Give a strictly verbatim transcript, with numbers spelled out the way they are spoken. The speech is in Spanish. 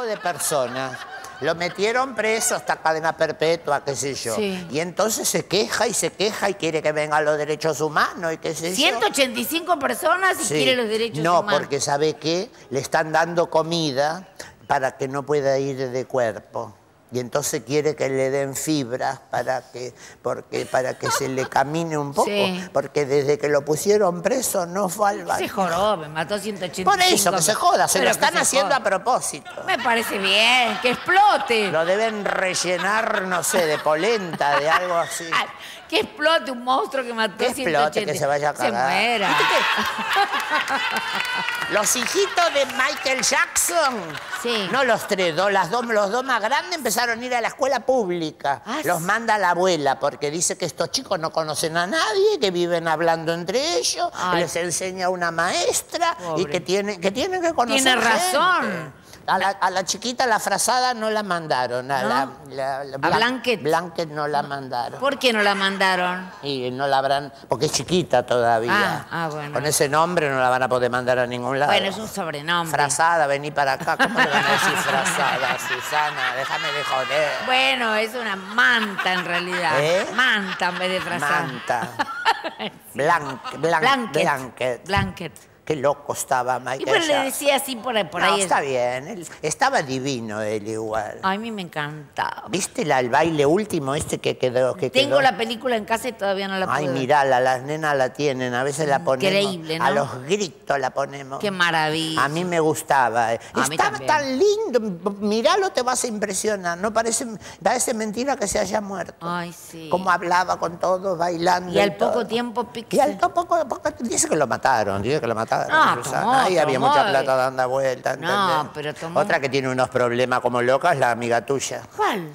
tipo de personas. Lo metieron preso hasta cadena perpetua, qué sé yo. Sí. Y entonces se queja y se queja y quiere que vengan los derechos humanos y qué sé ciento ochenta y cinco yo. ciento ochenta y cinco personas y sí. quiere los derechos no, humanos. No, porque ¿sabe qué? Le están dando comida para que no pueda ir de cuerpo. Y entonces quiere que le den fibras para que, porque, para que se le camine un poco. Sí. Porque desde que lo pusieron preso no fue al baño. Se joró, me mató ciento ochenta y cinco. Por eso, que se joda, se lo están haciendo a propósito. Me parece bien, que explote. Lo deben rellenar, no sé, de polenta, de algo así. Ay, que explote un monstruo que mató ciento ochenta. Que explote, que se vaya a cagar. Se muera. Los hijitos de Michael Jackson, sí. no los tres, dos, las dos, los dos más grandes empezaron a ir a la escuela pública. Ah, los manda la abuela porque dice que estos chicos no conocen a nadie, que viven hablando entre ellos, ay. les enseña una maestra Pobre. y que tienen que, tienen que conocer. Tiene razón. Gente. A la, a la chiquita, la frazada, no la mandaron. A, ¿No? la, la, la, Blan, ¿A Blanket? Blanket no la mandaron. ¿Por qué no la mandaron? Y no la habrán... Porque es chiquita todavía. Ah, ah, bueno. Con ese nombre no la van a poder mandar a ningún lado. Bueno, es un sobrenombre. Frazada, vení para acá. ¿Cómo le van a decir frazada, Susana? Déjame de joder. Bueno, es una manta en realidad. ¿Eh? Manta en vez de frazada. Manta. Blan, blan, Blanket. Blanket. Blanket. Qué loco estaba Michael. Y bueno, le decía así por ahí. Por no, ahí está él. bien. Él, estaba divino él igual. A mí me encantaba. ¿Viste la, el baile último este que quedó? Que Tengo quedó? la película en casa y todavía no la puedo Ay, mirala, las nenas la tienen. A veces la ponemos. Increíble, ¿no? A los gritos la ponemos. Qué maravilla. A mí me gustaba. A estaba tan lindo. Miralo, te vas a impresionar. No parece, parece mentira que se haya muerto. Ay, sí. Como hablaba con todos, bailando. Y, y al todo. poco tiempo... Pique. Y al poco, poco... Dice que lo mataron, dice que lo mataron. No, tomó, Ahí tomó, había mucha plata dando vuelta. ¿entendés? No, pero tomó... Otra que tiene unos problemas como loca es la amiga tuya. ¿Cuál?